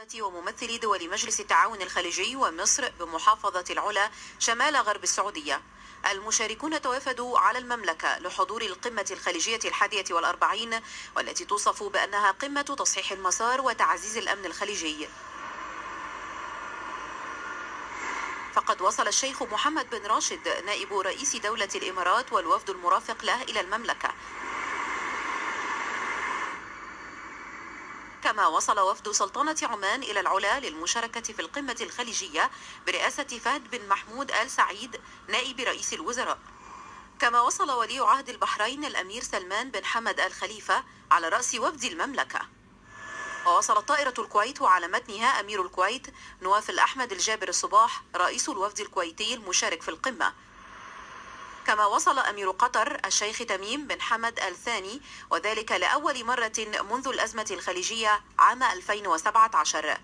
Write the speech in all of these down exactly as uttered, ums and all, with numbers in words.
النهضة وممثلي دول مجلس التعاون الخليجي ومصر بمحافظة العلا شمال غرب السعودية. المشاركون توافدوا على المملكة لحضور القمة الخليجية الحادية والأربعين والتي توصف بأنها قمة تصحيح المسار وتعزيز الأمن الخليجي. فقد وصل الشيخ محمد بن راشد نائب رئيس دولة الإمارات والوفد المرافق له إلى المملكة، كما وصل وفد سلطنة عمان إلى العلا للمشاركة في القمة الخليجية برئاسة فهد بن محمود آل سعيد نائب رئيس الوزراء. كما وصل ولي عهد البحرين الأمير سلمان بن حمد آل خليفة على رأس وفد المملكة. ووصلت طائرة الكويت وعلى متنها أمير الكويت نواف الأحمد الجابر الصباح رئيس الوفد الكويتي المشارك في القمة. كما وصل أمير قطر الشيخ تميم بن حمد آل ثاني، وذلك لأول مرة منذ الأزمة الخليجية عام ألفين وسبعة عشر.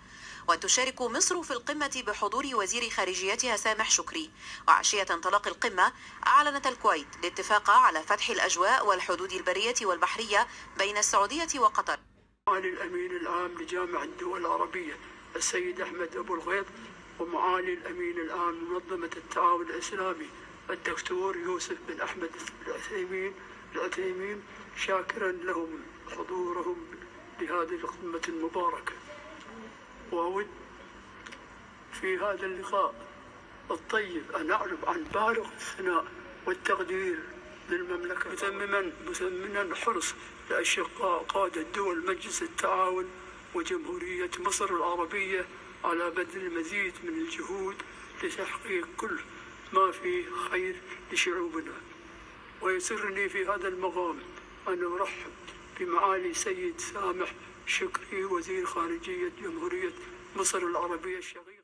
وتشارك مصر في القمة بحضور وزير خارجيتها سامح شكري. وعشية انطلاق القمة أعلنت الكويت الاتفاق على فتح الأجواء والحدود البرية والبحرية بين السعودية وقطر. معالي الأمين العام لجامعة الدول العربية السيد أحمد أبو الغيط، ومعالي الأمين العام لمنظمة التعاون الإسلامي الدكتور يوسف بن احمد العثيمين، شاكرا لهم حضورهم لهذه القمة المباركة. واود في هذا اللقاء الطيب ان اعرب عن بالغ الثناء والتقدير للمملكة، مثمما مثمنا حرص لاشقاء قادة دول مجلس التعاون وجمهورية مصر العربية على بذل المزيد من الجهود لتحقيق كل ما في خير لشعوبنا. ويسرني في هذا المقام أن أرحب بمعالي سيد سامح شكري وزير خارجية جمهورية مصر العربية الشقيقة.